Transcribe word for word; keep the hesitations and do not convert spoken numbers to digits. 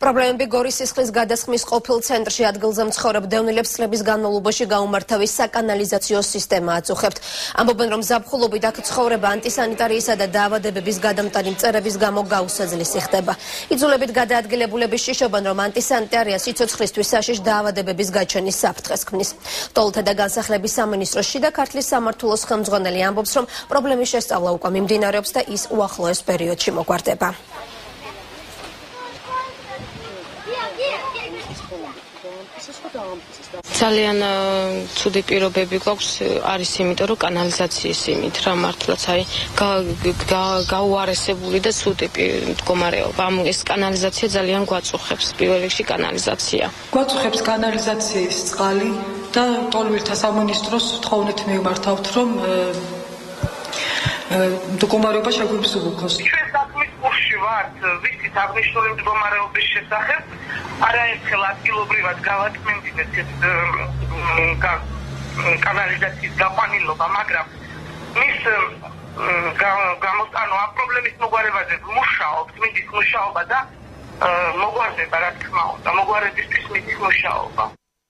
Проблемები გორის სისხლის გადასხმის ყოფილ ცენტრში ადგილზე მცხოვრებ დევნილებს წლების განმავლობაში გაუმართავი საკანალიზაციო სისტემა აწუხებთ. Ამბობენ, რომ ზაფხულობით აქ ცხოვრება ანტისანიტარიისა და დაავადებების გადამტანი მწერების გამო გაუსაძლისი ხდება. Იძულებით გადაადგილებულები შიშობენ, რომ ანტისანიტარია სიცოცხლისთვის საშიშ დაავადებების გაჩენის საფრთხეს ქმნის. Დოლთა და განსახლების სამინისტროს შიდა ქართლის სამართლოს ხელმძღვანელი ამბობს, რომ პრობლემის შესწავლა უკვე მიმდინარეობს და ის უახლოეს პერიოდში მოგვარდება. Ძალიან ცუდი პირობები გვაქვს არის იმიტომ რომ კანალიზაციის იმით რა მართლაც აი გაუარესებული და ცუდი მდგომარეობა. ამ ეს კანალიზაცია ძალიან გვაწუხებს, პირველ რიგში კანალიზაცია. Გვაწუხებს კანალიზაციის წყალი და ტოლვირთა სამინისტროს თხოვნით მივმართავთ რომ მდგომარეობა შეგვიმსუბუქოს. Вести так ничто не добавлял без шестахев, а реально килобриват галат ментинец как канализация запанила помогла. Мисс гамот а проблема с мугаревазе мушал, ментинец мушал бада, мугаре барат кмал, а мугаре дистис ментинец мушал ба.